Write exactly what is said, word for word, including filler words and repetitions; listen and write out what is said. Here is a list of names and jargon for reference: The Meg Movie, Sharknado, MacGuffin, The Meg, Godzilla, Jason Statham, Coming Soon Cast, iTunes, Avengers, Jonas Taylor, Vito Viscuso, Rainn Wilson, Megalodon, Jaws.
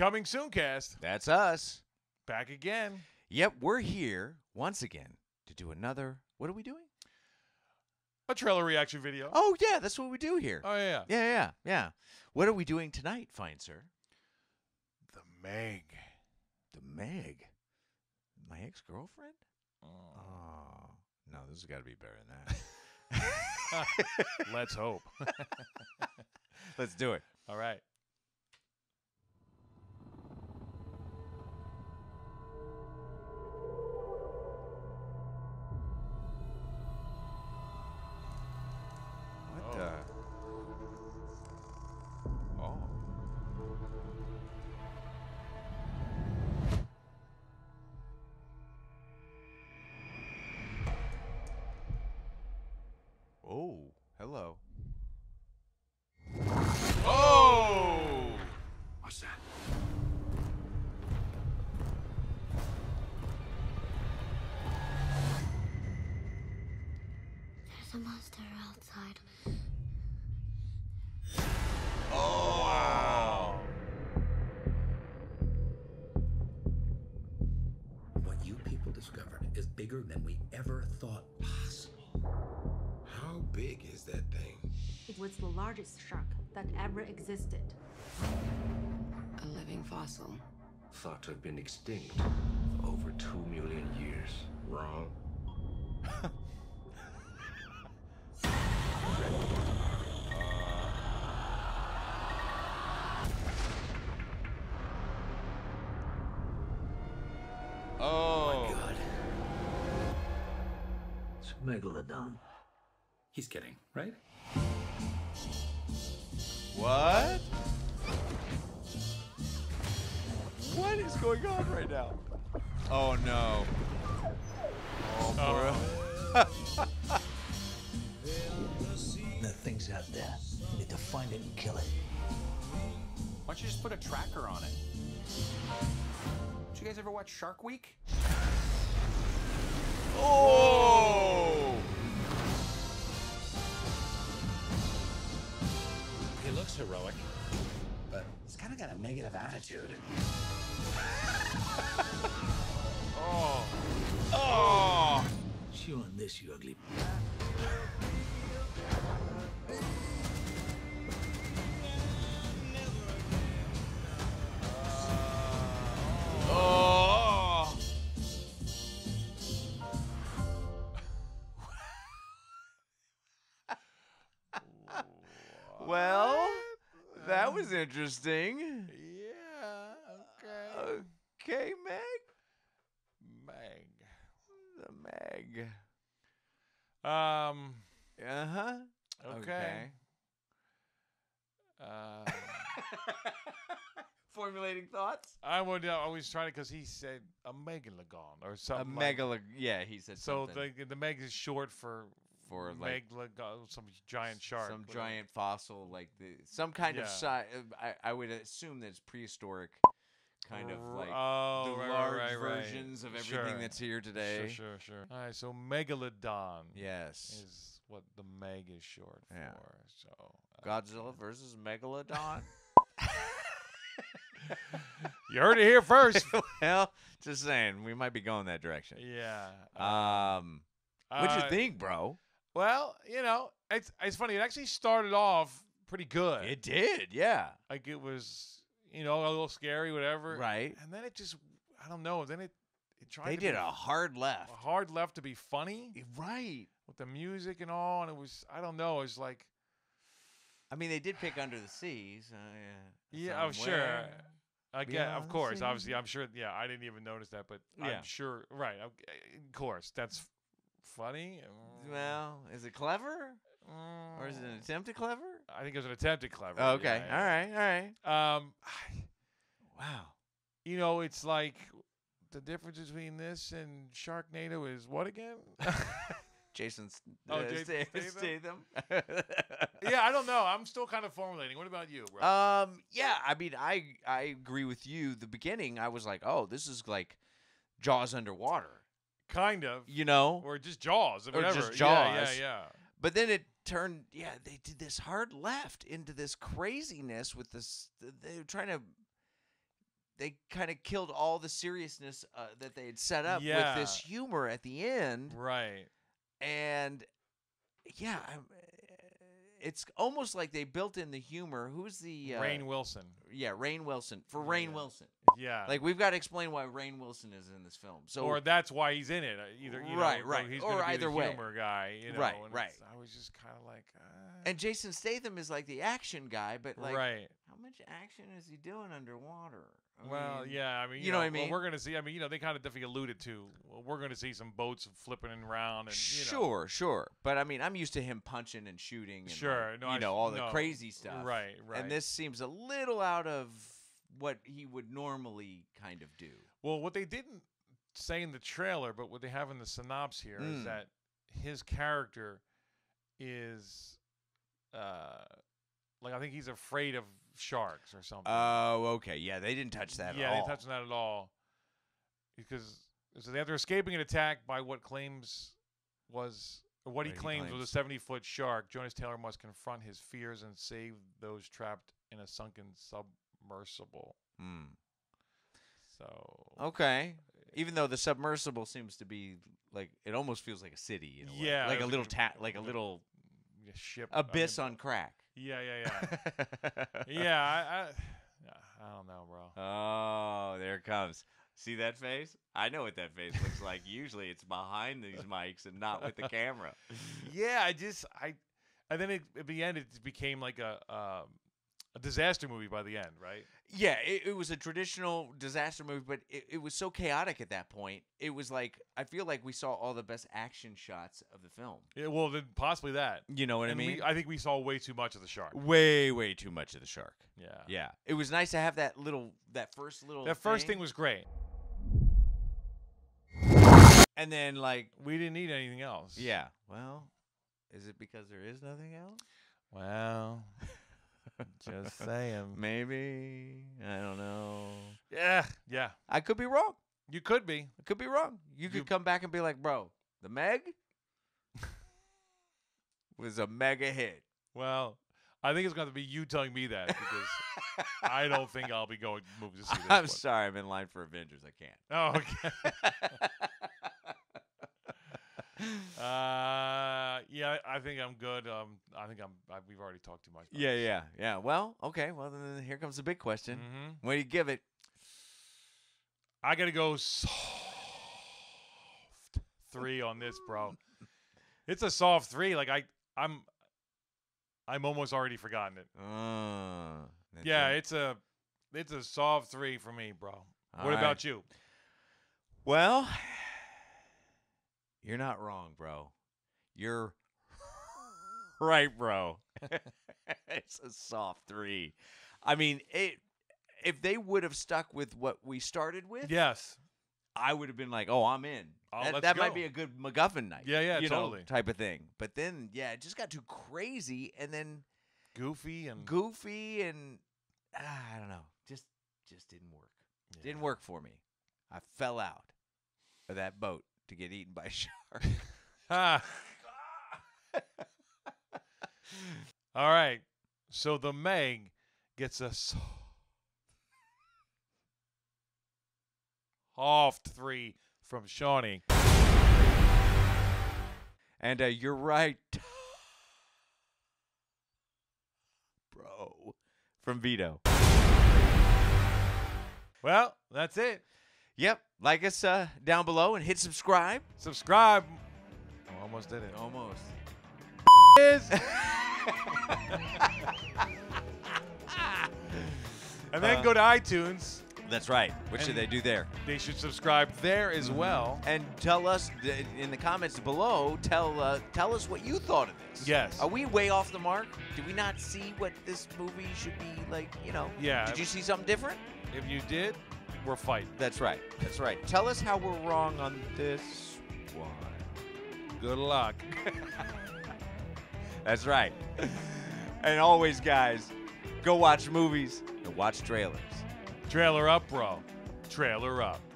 Coming Soon Cast. That's us. Back again. Yep, we're here once again to do another, what are we doing? A trailer reaction video. Oh, yeah, that's what we do here. Oh, yeah. Yeah, yeah, yeah. What are we doing tonight, fine sir? The Meg. The Meg? My ex-girlfriend? Oh. oh. No, this has got to be better than that. Let's hope. Let's do it. All right. What oh. the? Oh. Oh, hello. Oh! What's that? There's a monster outside. Oh! Wow. What you people discovered is bigger than we ever thought possible. How big is that thing? It was the largest shark that ever existed. A living fossil. Thought to have been extinct for over two million years. Wrong. oh. oh my God. It's Megalodon. He's kidding, right? What? What is going on right now? Oh no. Oh, bro. Oh. That thing's out there. You need to find it and kill it. Why don't you just put a tracker on it? Did you guys ever watch Shark Week? Oh! He looks heroic, but he's kind of got a negative attitude. oh. Oh. Chew on this, you ugly. uh, oh. Well. That was interesting. Yeah. Okay. Okay, Meg. Meg. The Meg. Um. Uh huh. Okay. okay. Uh, Formulating thoughts. I would uh, always try to because he said a megalodon or something. A like. megalodon. Yeah, he said. So something. the the Meg is short for. For like Megalodon, some giant shark, some like. giant fossil, like the some kind yeah. of size. I, I would assume that it's prehistoric, kind of like oh, the right, large right, right. versions of everything sure. that's here today. Sure, sure, sure. All right, so Megalodon, yes, is what the Meg is short yeah. for. So uh, Godzilla versus Megalodon. You heard it here first. Well, just saying, we might be going that direction. Yeah. Um, uh, what you think, bro? Well, you know, it's it's funny. It actually started off pretty good. It did, yeah. Like it was, you know, a little scary, whatever. Right. And then it just, I don't know. Then it, it tried. They to did be a hard left. A hard left to be funny, right? With the music and all, and it was, I don't know. It was like, I mean, they did pick Under the Sea. So yeah, yeah, I'm sure. Again, of course, obviously, I'm sure. Yeah, I didn't even notice that, but yeah. I'm sure. Right, of course, that's. Funny? Mm. Well, is it clever? Mm. Or is it an attempt at clever? I think it was an attempt at clever. Oh, okay. Yeah, yeah. All right. All right. Um, wow. You know, it's like the difference between this and Sharknado is what again? Jason uh, oh, Jason Statham. Yeah, I don't know. I'm still kind of formulating. What about you, bro? Um, yeah, I mean, I, I agree with you. The beginning, I was like, oh, this is like Jaws underwater. Kind of, you know, or just Jaws, or, or whatever. just Jaws, yeah, yeah, yeah. But then it turned, yeah, they did this hard left into this craziness with this. They were trying to they kind of killed all the seriousness uh, that they had set up yeah. with this humor at the end. Right. And yeah, I'm, it's almost like they built in the humor. Who's the uh, Rainn Wilson? Yeah, Rainn Wilson for Rainn yeah. Wilson. Yeah, like we've got to explain why Rainn Wilson is in this film. So, or that's why he's in it. Either you right, know, right, he's or be either the way, humor guy. You know, right, and right. I was just kind of like, uh... and Jason Statham is like the action guy, but like, right. how much action is he doing underwater? I well, mean, yeah, I mean, you, you know, know what I mean. Well, we're gonna see. I mean, you know, they kind of definitely alluded to. Well, we're gonna see some boats flipping around, and you know. sure, sure. But I mean, I'm used to him punching and shooting, and sure, like, no, you I, know, all no. the crazy stuff, right, right. And this seems a little out of what he would normally kind of do. Well, what they didn't say in the trailer, but what they have in the synopsis here mm. is that his character is, uh, like, I think he's afraid of sharks or something. Oh, okay. Yeah, they didn't touch that yeah, at all. Yeah, they touched that at all. Because so after escaping an attack by what claims was, or what, what he, claims he claims was a seventy-foot shark, Jonas Taylor must confront his fears and save those trapped in a sunken sub. Submersible. Mm. So okay. Even though the submersible seems to be like, it almost feels like a city. In a yeah, way. Like, a little ta like a little like a little ship abyss I mean, on crack. Yeah, yeah, yeah. yeah, I, I, I don't know, bro. Oh, there it comes. See that face? I know what that face looks like. Usually, it's behind these mics and not with the camera. yeah, I just I, and then it, at the end it became like a. Um, A disaster movie by the end, right? Yeah, it, it was a traditional disaster movie, but it, it was so chaotic at that point. It was like, I feel like we saw all the best action shots of the film. Yeah, well, then possibly that. You know what and I mean? We, I think we saw way too much of the shark. Way, way too much of the shark. Yeah. Yeah. It was nice to have that little, that first little That first thing, thing was great. And then, like... we didn't need anything else. Yeah. Well, is it because there is nothing else? Well... just saying. Maybe. I don't know. Yeah. Yeah. I could be wrong. You could be. I could be wrong. You, you could come back and be like, bro, the Meg was a mega hit. Well, I think it's going to be you telling me that because I don't think I'll be going to move to see this I'm one. sorry. I'm in line for Avengers. I can't. Oh, okay. Uh yeah, I think I'm good. Um, I think I'm. I, we've already talked too much. About yeah, this. yeah, yeah. Well, okay. Well, then here comes the big question. Mm-hmm. What do you give it? I gotta go soft three on this, bro. It's a soft three. Like I, I'm, I'm almost already forgotten it. Uh, yeah, right. it's a, it's a soft three for me, bro. All what right. about you? Well. You're not wrong, bro. You're right, bro. It's a soft three. I mean, it. If they would have stuck with what we started with, yes, I would have been like, "Oh, I'm in." Oh, that let's that go. might be a good MacGuffin night. Yeah, yeah, you totally know, type of thing. But then, yeah, it just got too crazy, and then goofy and goofy and ah, I don't know, just just didn't work. Yeah. Didn't work for me. I fell out of that boat to get eaten by a shark. ah. All right. So the Meg gets a soft three from Shawnee. And uh, you're right, bro, from Vito. Well, that's it. Yep. Like us uh, down below and hit subscribe. Subscribe. I almost did it. Almost. And then uh, go to iTunes. That's right. What should they do there? They should subscribe there as well. And tell us in the comments below, tell, uh, tell us what you thought of this. Yes. Are we way off the mark? Do we not see what this movie should be like, you know? Yeah. Did you see something different? If you did... we're fighting. That's right. That's right. Tell us how we're wrong on this one. Good luck. That's right. And always, guys, go watch movies and watch trailers. Trailer up, bro. Trailer up.